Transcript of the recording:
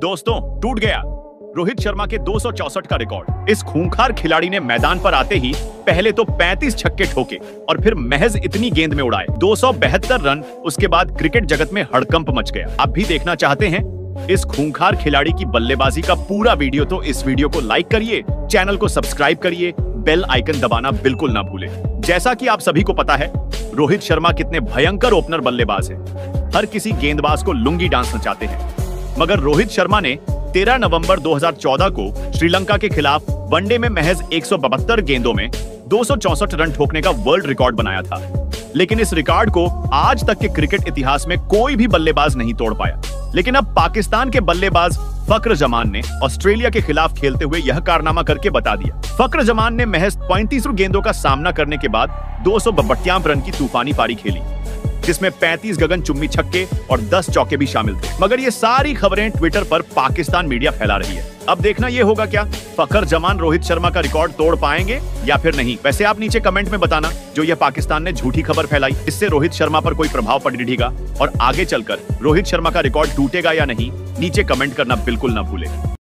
दोस्तों, टूट गया रोहित शर्मा के 264 का रिकॉर्ड। इस खूंखार खिलाड़ी ने मैदान पर आते ही पहले तो 35 छक्के ठोके और फिर महज इतनी गेंद में उड़ाए 272 रन। उसके बाद क्रिकेट जगत में हड़कंप मच गया। आप भी देखना चाहते हैं इस खूंखार खिलाड़ी की बल्लेबाजी का पूरा वीडियो, तो इस वीडियो को लाइक करिए, चैनल को सब्सक्राइब करिए, बेल आइकन दबाना बिल्कुल ना भूले। जैसा कि आप सभी को पता है, रोहित शर्मा कितने भयंकर ओपनर बल्लेबाज हैं। हर किसी गेंदबाज को लुंगी डांस नचाते हैं, मगर रोहित शर्मा ने 13 नवंबर 2014 को श्रीलंका के खिलाफ वनडे में महज 172 गेंदों में 264 रन ठोकने का वर्ल्ड रिकॉर्ड बनाया था। लेकिन इस रिकॉर्ड को आज तक के क्रिकेट इतिहास में कोई भी बल्लेबाज नहीं तोड़ पाया। लेकिन अब पाकिस्तान के बल्लेबाज फखर जमान ने ऑस्ट्रेलिया के खिलाफ खेलते हुए यह कारनामा करके बता दिया। फखर जमान ने महज 35 गेंदों का सामना करने के बाद 252 रन की तूफानी पारी खेली, जिसमें 35 गगनचुंबी छक्के और 10 चौके भी शामिल थे। मगर ये सारी खबरें ट्विटर पर पाकिस्तान मीडिया फैला रही है। अब देखना ये होगा, क्या फखर जमान रोहित शर्मा का रिकॉर्ड तोड़ पाएंगे या फिर नहीं। वैसे आप नीचे कमेंट में बताना, जो यह पाकिस्तान ने झूठी खबर फैलाई, इससे रोहित शर्मा पर कोई प्रभाव पड़ेगा और आगे चलकर रोहित शर्मा का रिकॉर्ड टूटेगा या नहीं, नीचे कमेंट करना बिल्कुल ना भूले।